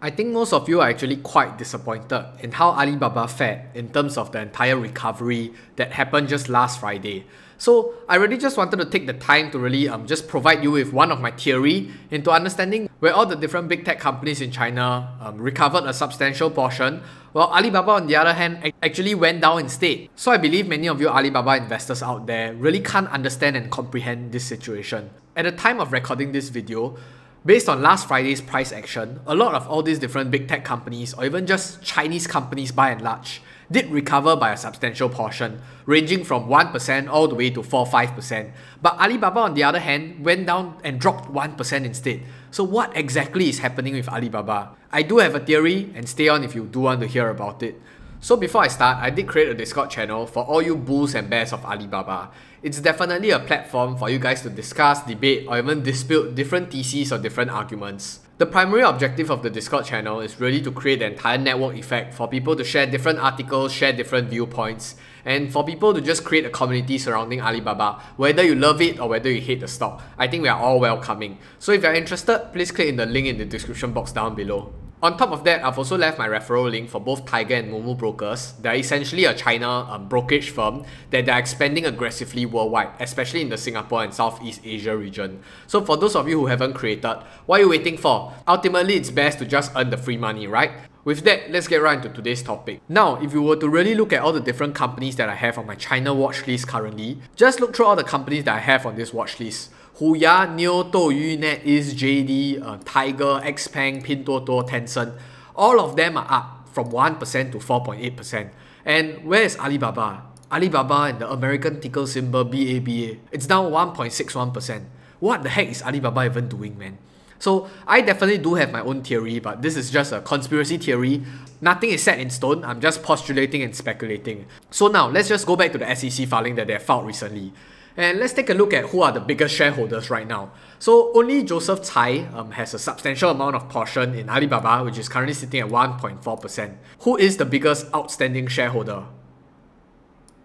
I think most of you are actually quite disappointed in how Alibaba fared in terms of the entire recovery that happened just last Friday. So I really just wanted to take the time to really just provide you with one of my theory into understanding where all the different big tech companies in China recovered a substantial portion, while Alibaba on the other hand actually went down instead. So I believe many of you Alibaba investors out there really can't understand and comprehend this situation. At the time of recording this video, based on last Friday's price action, a lot of all these different big tech companies, or even just Chinese companies by and large, did recover by a substantial portion, ranging from 1% all the way to 4-5%. But Alibaba on the other hand went down and dropped 1% instead. So what exactly is happening with Alibaba? I do have a theory, and stay on if you do want to hear about it. So before I start, I did create a Discord channel for all you bulls and bears of Alibaba. It's definitely a platform for you guys to discuss, debate, or even dispute different theses or different arguments. The primary objective of the Discord channel is really to create the entire network effect for people to share different articles, share different viewpoints, and for people to just create a community surrounding Alibaba. Whether you love it or whether you hate the stock, I think we are all welcoming. So if you're interested, please click in the link in the description box down below. On top of that, I've also left my referral link for both Tiger and Moomoo brokers. They're essentially a China brokerage firm that they're expanding aggressively worldwide, especially in the Singapore and Southeast Asia region. So for those of you who haven't created, what are you waiting for? Ultimately, it's best to just earn the free money, right? With that, let's get right into today's topic. Now, if you were to really look at all the different companies that I have on my China watch list currently, just look through all the companies that I have on this watch list. Huya, Niu, Douyu, ISJD, Tiger, Xpeng, Pintoto, Tencent. All of them are up from 1% to 4.8%. And where is Alibaba? Alibaba and the American ticker symbol BABA. It's down 1.61%. What the heck is Alibaba even doing, man? So I definitely do have my own theory, but this is just a conspiracy theory. Nothing is set in stone, I'm just postulating and speculating. So now, let's just go back to the SEC filing that they filed recently. And let's take a look at who are the biggest shareholders right now. So only Joseph Tsai has a substantial amount of portion in Alibaba, which is currently sitting at 1.4%. Who is the biggest outstanding shareholder?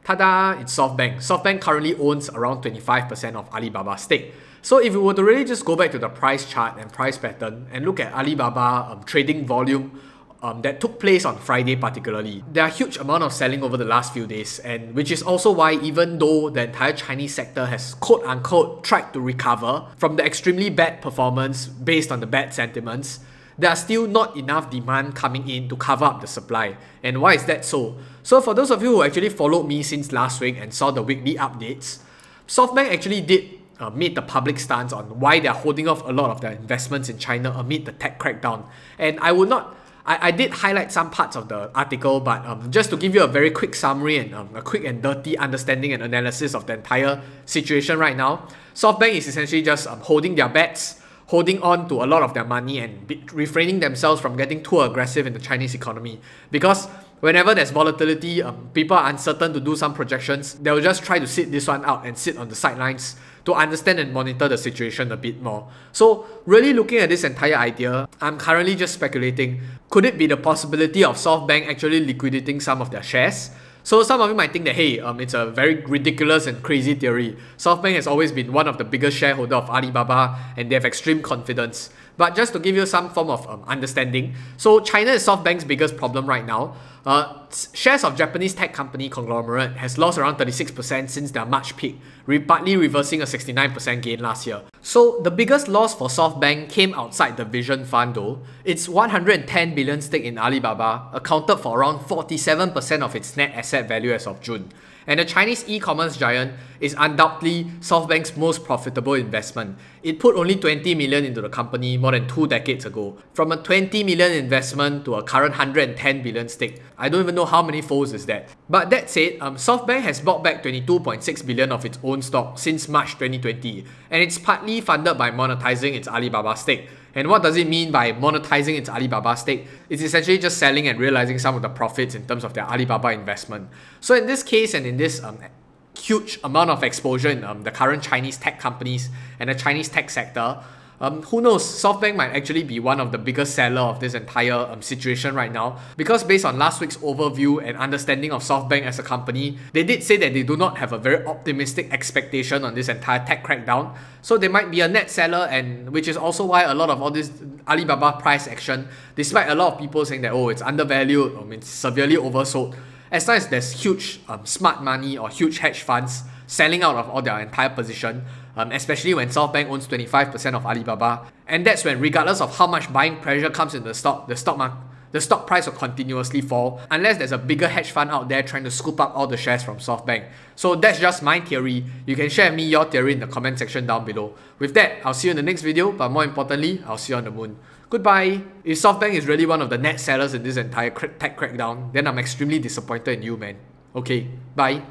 Ta-da! It's SoftBank. SoftBank currently owns around 25% of Alibaba's stake. So if we were to really just go back to the price chart and price pattern and look at Alibaba trading volume that took place on Friday particularly, there are huge amount of selling over the last few days, and which is also why even though the entire Chinese sector has quote-unquote tried to recover from the extremely bad performance based on the bad sentiments, there are still not enough demand coming in to cover up the supply. And why is that so? So for those of you who actually followed me since last week and saw the weekly updates, SoftBank actually did made the public stance on why they're holding off a lot of their investments in China amid the tech crackdown. And I did highlight some parts of the article, but just to give you a very quick summary and a quick and dirty understanding and analysis of the entire situation right now, SoftBank is essentially just holding their bets, holding on to a lot of their money, and refraining themselves from getting too aggressive in the Chinese economy. Because whenever there's volatility, people are uncertain to do some projections, they'll just try to sit this one out and sit on the sidelines to understand and monitor the situation a bit more. So really looking at this entire idea, I'm currently just speculating, could it be the possibility of SoftBank actually liquidating some of their shares? So some of you might think that, hey, it's a very ridiculous and crazy theory. SoftBank has always been one of the biggest shareholders of Alibaba and they have extreme confidence. But just to give you some form of understanding, so China is SoftBank's biggest problem right now. Shares of Japanese tech company conglomerate has lost around 36% since their March peak, partly reversing a 69% gain last year. So the biggest loss for SoftBank came outside the Vision Fund though. Its 110 billion stake in Alibaba accounted for around 47% of its net asset value as of June. And the Chinese e-commerce giant is undoubtedly SoftBank's most profitable investment. It put only 20 million into the company more than 2 decades ago. From a 20 million investment to a current 110 billion stake, I don't even know how many folds is that. But that said, SoftBank has bought back 22.6 billion of its own stock since March 2020, and it's partly funded by monetizing its Alibaba stake. And what does it mean by monetizing its Alibaba stake? It's essentially just selling and realizing some of the profits in terms of their Alibaba investment. So in this case and in this huge amount of exposure in the current Chinese tech companies and the Chinese tech sector, Who knows, SoftBank might actually be one of the biggest seller of this entire situation right now, because based on last week's overview and understanding of SoftBank as a company, they did say that they do not have a very optimistic expectation on this entire tech crackdown. So they might be a net seller, and which is also why a lot of all this Alibaba price action, despite a lot of people saying that, oh, it's undervalued, it's severely oversold, as long as there's huge smart money or huge hedge funds selling out of all their entire position, especially when SoftBank owns 25% of Alibaba. And that's when, regardless of how much buying pressure comes in the stock price will continuously fall unless there's a bigger hedge fund out there trying to scoop up all the shares from SoftBank. So that's just my theory. You can share with me your theory in the comment section down below. With that, I'll see you in the next video, but more importantly, I'll see you on the moon. Goodbye. If SoftBank is really one of the net sellers in this entire tech crackdown, then I'm extremely disappointed in you, man. Okay, bye.